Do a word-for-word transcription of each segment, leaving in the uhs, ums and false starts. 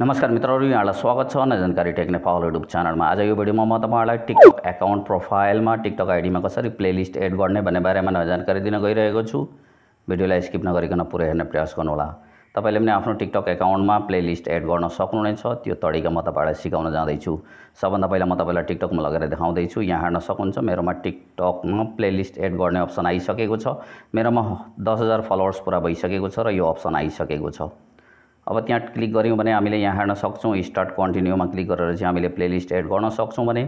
नमस्कार मित्रहरू, यहाँलाई स्वागत छ जानकारी टेक नेपाल युट्युब च्यानलमा। आज यो भिडियोमा म तपाईहरुलाई टिकटक अकाउन्ट प्रोफाइलमा टिकटक आइडीमा कसरी प्लेलिस्ट एड गर्ने भन्ने बारेमा जानकारी दिन गइरहेको छु। भिडियोलाई स्किप नगरिकन पुरै हेर्न प्रयास गर्नुहोला। तपाईले पनि आफ्नो टिकटक अकाउन्टमा प्लेलिस्ट एड गर्न सक्नुहुनेछ। त्यो तरिका म तपाईलाई सिकाउन जाँदै छु। सबभन्दा पहिला म तपाईलाई टिकटकमा लगेर देखाउँदै छु। यहाँ हेर्न सक्नुहुन्छ, मेरोमा टिकटकमा प्लेलिस्ट एड गर्ने अप्सन आइसकेको छ। मेरोमा दस हजार फलोअर्स पुरा भइसकेको छ र यो अप्सन आइसकेको छ। अब त्यहाँ क्लिक गर्यौं भने हामीले यहाँ हेर्न सक्छौं, स्टार्ट कन्टिन्यूमा क्लिक गरेर चाहिँ हामीले प्लेलिस्ट एड गर्न सक्छौं। भने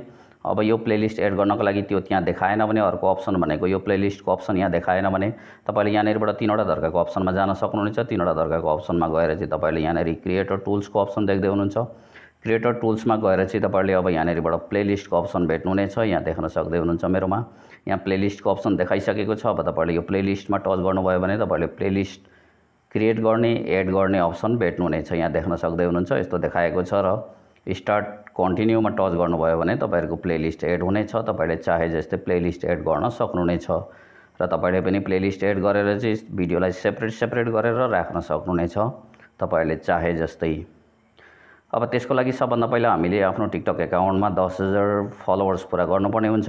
अब यो प्लेलिस्ट एड गर्नको लागि त्यो त्यहाँ देखाएन भने अर्को अप्सन भनेको यो प्लेलिस्टको अप्सन यहाँ देखाएन भने तपाईले यहाँनिरबाट तीनवटा दरकाको अप्सनमा जान सक्नुहुनेछ। तीनवटा दरकाको अप्सनमा गएर चाहिँ तपाईले यहाँनिर क्रिएटर टुल्सको अप्सन देख्दै हुनुहुन्छ। क्रिएटर टुल्समा गएर चाहिँ तपाईले अब यहाँनिरबाट प्लेलिस्टको अप्सन भेट्नुहुनेछ। यहाँ देख्न सक्दै हुनुहुन्छ, मेरोमा यहाँ प्लेलिस्टको अप्सन देखाइसकेको छ। अब तपाईले यो प्लेलिस्टमा टच गर्नुभयो भने तपाईले प्लेलिस्ट क्रिएट गर्ने, एड गर्ने अप्सन भेट्नुहुनेछ। यहाँ देख्न सक्दै हुनुहुन्छ, यस्तो देखाएको छ र स्टार्ट कन्टिन्यूमा टच गर्नुभयो भने तपाईहरुको प्लेलिस्ट एड हुनेछ। तपाईले चाहे जस्तै प्लेलिस्ट एड गर्न सक्नुहुनेछ र तपाईले पनि प्लेलिस्ट एड गरेर चाहिँ भिडियोलाई सेपरेट सेपरेट गरेर राख्न सक्नुहुनेछ तपाईले चाहे जस्तै। अब त्यसको लागि सबभन्दा पहिला हामीले आफ्नो टिकटक अकाउन्टमा दस हजार फलोअर्स पुरा गर्नुपर्ने हुन्छ।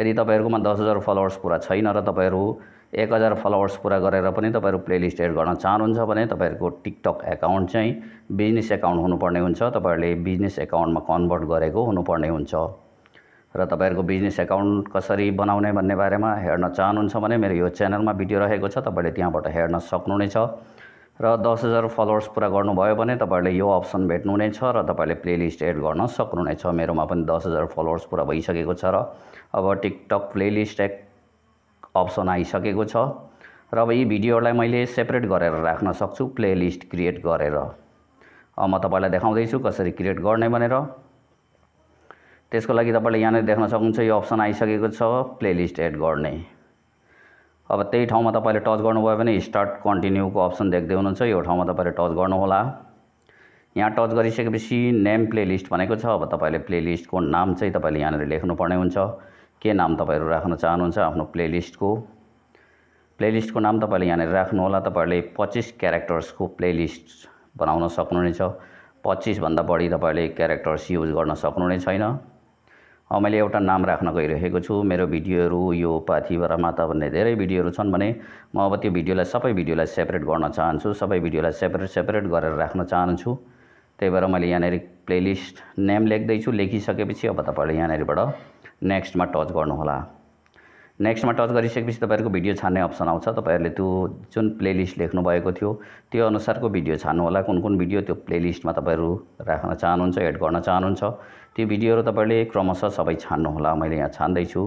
यदि तपाईहरुकोमा दस हजार फलोअर्स पुरा छैन र तपाईहरु एक हज़ार फलोअर्स पूरा गरेर पनि तपाईहरु प्लेलिस्ट एड गर्न चाहनुहुन्छ भने तपाईहरुको टिकटक अकाउन्ट चाहिँ बिजनेस अकाउन्ट हुनुपर्ने हुन्छ। तपाईहरुले बिजनेस अकाउन्टमा कन्भर्ट गरेको हुनुपर्ने हुन्छ र तपाईहरुको बिजनेस अकाउन्ट कसरी बनाउने भन्ने बारेमा हेर्न चाहनुहुन्छ भने मेरो यो च्यानलमा भिडियो रहेको छ, तपाईले त्यहाँबाट हेर्न सक्नुहुनेछ। र दस हजार फलोअर्स पूरा गर्नुभयो भने तपाईले यो अप्सन भेट्नुहुनेछ र तपाईले प्लेलिस्ट एड गर्न सक्नुहुनेछ। मेरोमा पनि दस हजार फलोअर्स पूरा भइसकेको छ र अब टिकटक प्लेलिस्ट एक अप्सन आइसकेको छ र अब यी भिडियोलाई मैले सेपरेट गरेर राख्न सक्छु प्लेलिस्ट क्रिएट गरेर। अब म तपाईलाई देखाउँदै छु कसरी क्रिएट गर्ने भनेर। त्यसको लागि तपाईले यहाँनिर देख्न सक्नुहुन्छ, यो अप्सन आइसकेको छ प्लेलिस्ट एड गर्ने। अब त्यही ठाउँमा तपाईले टच गर्नुभयो भने स्टार्ट कन्टिन्यूको अप्सन देख्दै हुनुहुन्छ, यो ठाउँमा तपाईले टच गर्नुहोला। यहाँ टच गरिसकेपछि नेम प्लेलिस्ट भनेको छ। अब तपाईले प्लेलिस्टको नाम चाहिँ तपाईले यहाँनिर लेख्नुपर्ने हुन्छ। के नाम तपाईहरु राख्न चाहनुहुन्छ आफ्नो प्लेलिस्टको? प्लेलिस्टको नाम तपाईले यहाँनिर राख्नु होला। तपाईले पच्चीस क्यारेक्टर्सको प्लेलिस्ट बनाउन सक्नुहुनेछ। पच्चीस भन्दा बढी तपाईले क्यारेक्टर्स युज गर्न सक्नुहुने छैन। अब मैले एउटा नाम राख्न गइरहेको छु। मेरो भिडियोहरु यो पाथिभरा माता भन्ने धेरै भिडियोहरु छन् भने म अब त्यो भिडियोलाई सबै भिडियोलाई सेपरेट गर्न चाहन्छु। सबै भिडियोलाई सेपरेट सेपरेट गरेर राख्न चाहन्छु। त्यही भएर मैले यहाँनिर प्लेलिस्ट नेम लेख्दै छु। लेखिसकेपछि अब तपाईले यहाँनिरबाट नेक्स्टमा टच गर्नुहोला। नेक्स्टमा टच गरिसकेपछि तपाईहरुको भिडियो छान्ने अप्सन आउँछ। तपाईहरुले त्यो जुन प्लेलिस्ट लेख्नु भएको थियो त्यो अनुसारको भिडियो छान्नुहोला। कुन कुन भिडियो त्यो प्लेलिस्टमा तपाईहरु राख्न चाहनुहुन्छ, एड गर्न चाहनुहुन्छ त्यो भिडियोहरु तपाईहरुले क्रमशः सबै छान्नुहोला। मैले यहाँ छान्दै छु।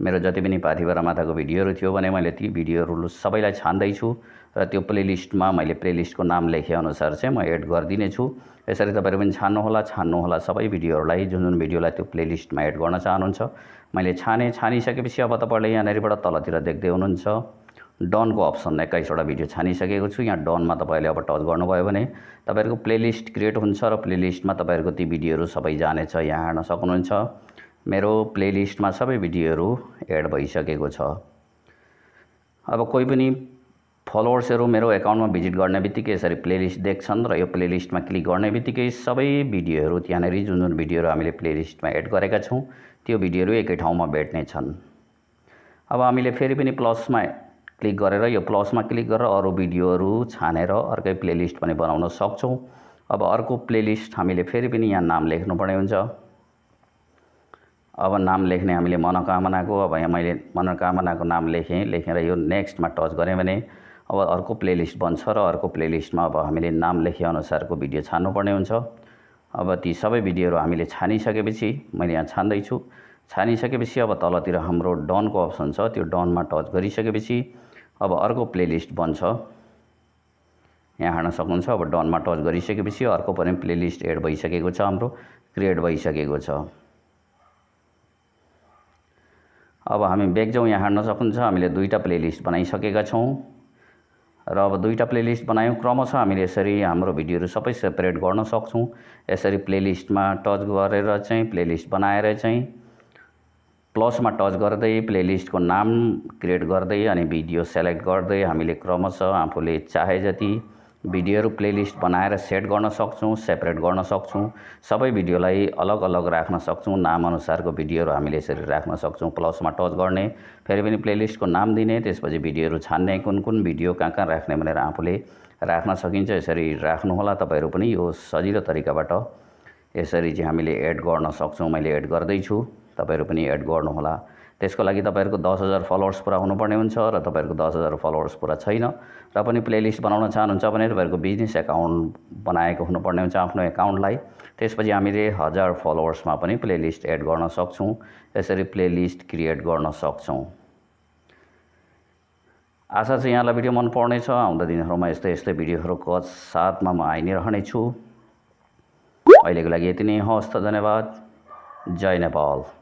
मेरो जति पनि पाथिभरा माताको भिडियोहरु थियो भने मैले ती भिडियोहरु सबैलाई छान्दै छु र त्यो प्लेलिस्टमा मैले प्लेलिस्टको नाम लेखे अनुसार चाहिँ म एड गर्दिने छु। यसरी तपाईहरु पनि छान्नुहोला छान्नुहोला सबै भिडियोहरुलाई, जुन जुन भिडियोलाई त्यो प्लेलिस्टमा एड गर्न चाहनुहुन्छ। मैले छाने छानिसकेपछि अब तपाईले यहाँनिरबाट तलतिर देख्दै हुनुहुन्छ डनको अप्सन। एक्काइसवटा भिडियो छानिसकेको छु। यहाँ डनमा तपाईले अब टच गर्नुभयो भने तपाईहरुको प्लेलिस्ट क्रिएट हुन्छ र प्लेलिस्टमा तपाईहरुको ती भिडियोहरु सबै जानेछ। यहाँ हेर्न सक्नुहुन्छ, मेरो प्लेलिस्टमा सबै भिडियोहरु एड भइसकेको छ। अब कोही पनि फलोअर्सहरु मेरो अकाउन्टमा भिजिट गर्ने बित्तिकै यसरी प्लेलिस्ट देख्छन् र यो प्लेलिस्टमा क्लिक गर्ने बित्तिकै सबै भिडियोहरु त्यहाँनिर जुन जुन भिडियोहरु हामीले प्लेलिस्टमा एड गरेका छौं त्यो भिडियोहरु एकै ठाउँमा भेट्ने छन्। अब हामीले फेरि पनि प्लसमा क्लिक गरेर यो प्लसमा क्लिक गरेर अरु भिडियोहरु छानेर अर्कै प्लेलिस्ट पनि बनाउन सक्छौं। अब अर्को प्लेलिस्ट हामीले फेरि पनि यहाँ नाम लेख्नुपर्ने हुन्छ। अब नाम लेख्ने हामीले मनोकामनाको, अब यहाँ मैले मनोकामनाको नाम लेखेँ। लेखेर यो नेक्स्टमा टच गरेँ भने अब अर्को प्लेलिस्ट बन्छ र अर्को प्लेलिस्टमा अब हामीले नाम लेखे अनुसारको भिडियो छान्नुपर्ने हुन्छ। अब ती सबै भिडियोहरू हामीले छानिसकेपछि मैले यहाँ छान्दैछु। छानिसकेपछि अब तलतिर हाम्रो डनको अप्सन छ, त्यो डनमा टच गरिसकेपछि अब अर्को प्लेलिस्ट बन्छ। यहाँ हेर्न सक्नुहुन्छ, अब डनमा टच गरिसकेपछि अर्को पनि प्लेलिस्ट एड भइसकेको छ, हाम्रो क्रिएट भइसकेको छ। अब हामी ब्याक जाउँ। यहाँ हेर्न सक्नुहुन्छ, हामीले दुईटा प्लेलिस्ट बनाइसकेका छौँ र अब दुईटा प्लेलिस्ट बनायौँ। क्रमशः हामीले यसरी हाम्रो भिडियोहरू सबै सेपरेट गर्न सक्छौँ। यसरी प्लेलिस्टमा टच गरेर चाहिँ प्लेलिस्ट बनाएर चाहिँ प्लसमा टच गर्दै प्लेलिस्टको नाम क्रिएट गर्दै अनि भिडियो सेलेक्ट गर्दै हामीले क्रमशः आफूले चाहे जति भिडियोहरु प्लेलिस्ट बनाएर सेट गर्न सक्छौं, सेपरेट गर्न सक्छौं, सबै भिडियोलाई अलग अलग राख्न सक्छौं। नाम अनुसारको भिडियोहरु हामीले यसरी राख्न सक्छौं। प्लसमा टच गर्ने, फेरि पनि प्लेलिस्टको नाम दिने, त्यसपछि भिडियोहरु छान्ने, कुन कुन भिडियो कहाँ कहाँ राख्ने भनेर आफुले राख्न सकिन्छ। यसरी राख्नु होला। तपाईहरु पनि यो सजिलो तरिकाबाट यसरी चाहिँ हामीले एड गर्न सक्छौं। मैले एड गर्दै छु, तपाईहरु पनि एड गर्नु होला। त्यसको लागि तपाईहरुको दस हजार फलोअर्स पुरा हुनुपर्ने हुन्छ र तपाईहरुको दस हजार फलोअर्स पुरा छैन र पनि प्लेलिस्ट बनाउन चाहनुहुन्छ भने तपाईहरुको बिजनेस अकाउन्ट बनाएको हुनुपर्ने हुन्छ आफ्नो अकाउन्टलाई। त्यसपछि हामीले हजार फलोअर्समा पनि प्लेलिस्ट एड गर्न सक्छौं। यसरी प्लेलिस्ट क्रिएट गर्न सक्छौं। आशा छ यहाँलाई भिडियो मन पर्ने छ। आउँदा दिनहरुमा यस्तै यस्तै भिडियोहरुको साथमा म आइ नै रहने छु। अहिलेको लागि यति नै। हवस् त, धन्यवाद। जय नेपाल।